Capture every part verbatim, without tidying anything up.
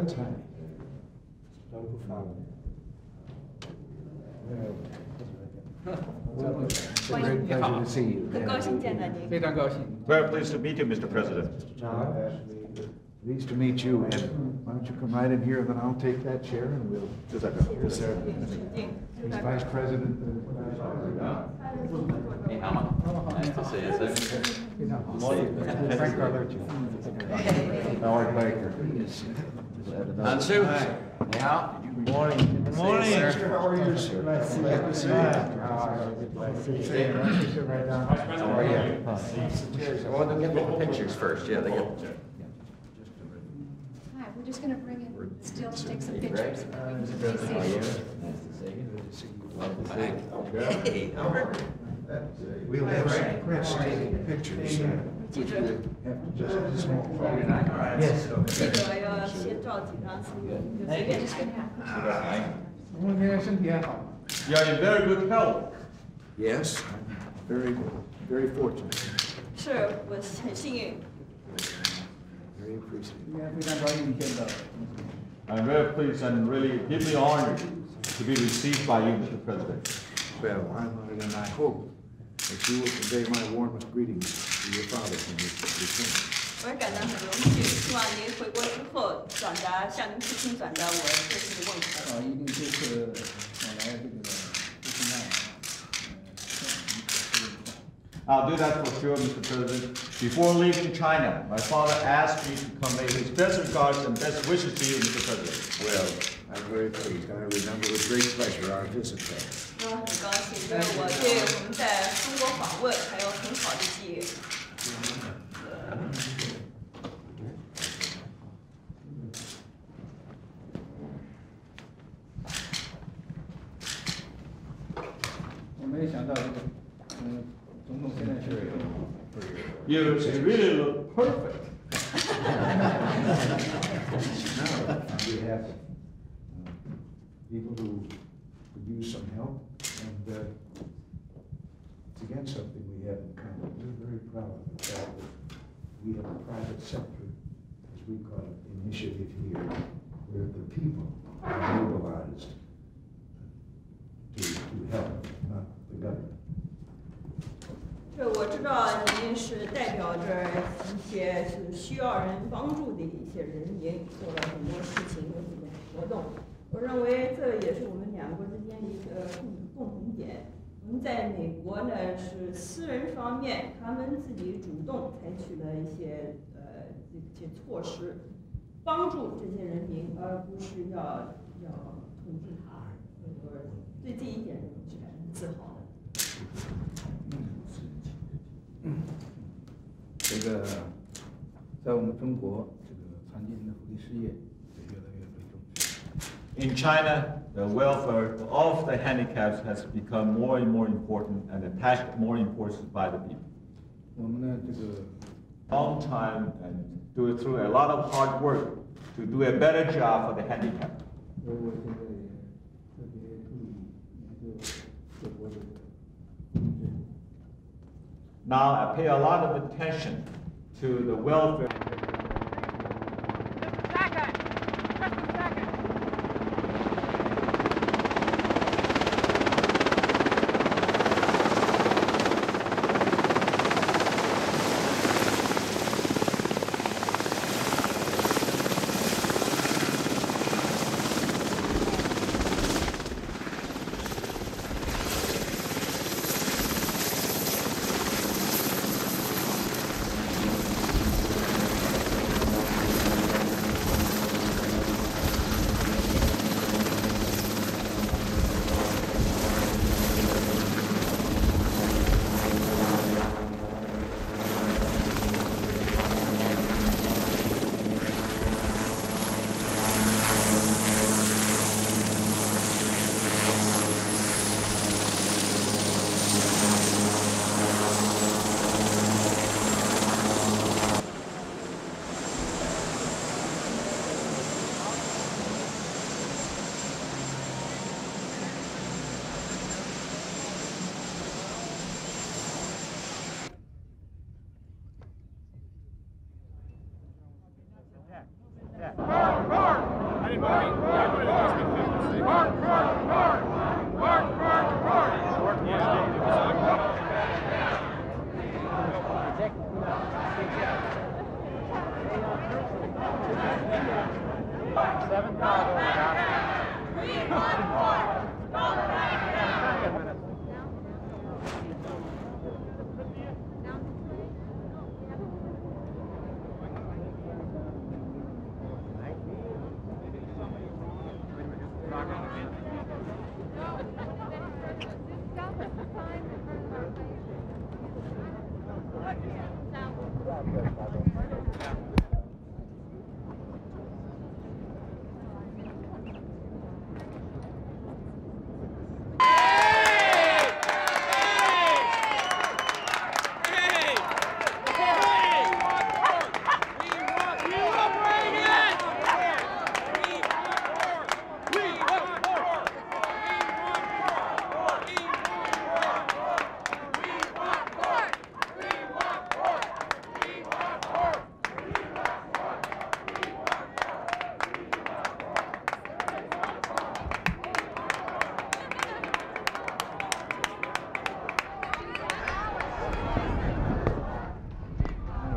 That's right. It's a great pleasure to see you. Very pleased to meet you, Mister President. Pleased to meet you, and why don't you come right in here, and then I'll take that chair, and we'll... Yes, sir. He's Vice President. Hey, Hama. Nice to see you, sir. Frank Carlucci. Howard Baker. Ansu. Yeah. Good morning. Good morning. How are you, sir? Nice to see you. How are you? I want them to get the pictures first. Yeah, they get... We're just going to bring in still take some pictures. Nice to see you. We'll have some press taking pictures. You're in very good health. Yes, very, very fortunate. Sure, was very appreciative. I'm very pleased and really deeply honored to be received by you, Mister President. Well, I'm honored, and I hope that you will convey my warmest greetings to your father when you return. I'll do that for sure, Mister President. Before leaving China, my father asked me to convey his best regards and best wishes to you, Mister President. Well, I'm very pleased. I remember with great pleasure our visit there. Well, you really look perfect. We have uh, people who could use some help, and uh, it's again something we have in common. We're very proud of the fact that we have a private sector, as we call it, initiative here, where the people are mobilized to, to help, not the government. I think 这个，在我们中国，这个残疾人的福利事业也越来越被重视。In China, the welfare of the handicaps has become more and more important and attached more importance by the people. 我们呢，这个 long time and do it through a lot of hard work to do a better job for the handicapped. 我我现在也特别注意研究这国的。 Now I pay a lot of attention to the welfare.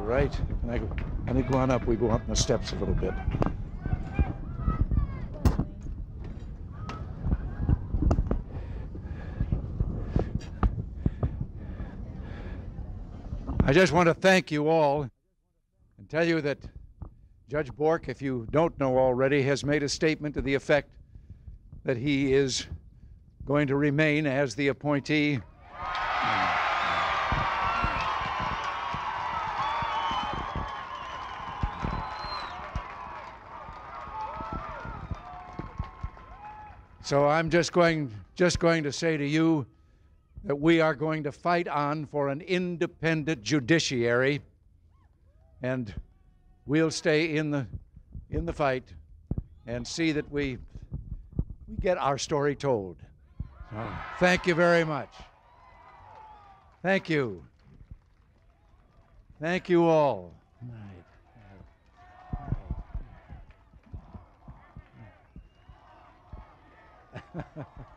Right, and I, and they go on up, we go up in the steps a little bit. I just want to thank you all and tell you that Judge Bork, if you don't know already, has made a statement to the effect that he is going to remain as the appointee. So I'm just going, just going to say to you that we are going to fight on for an independent judiciary, and we'll stay in the, in the fight and see that we, we get our story told. So, thank you very much. Thank you. Thank you all. Ha, ha, ha.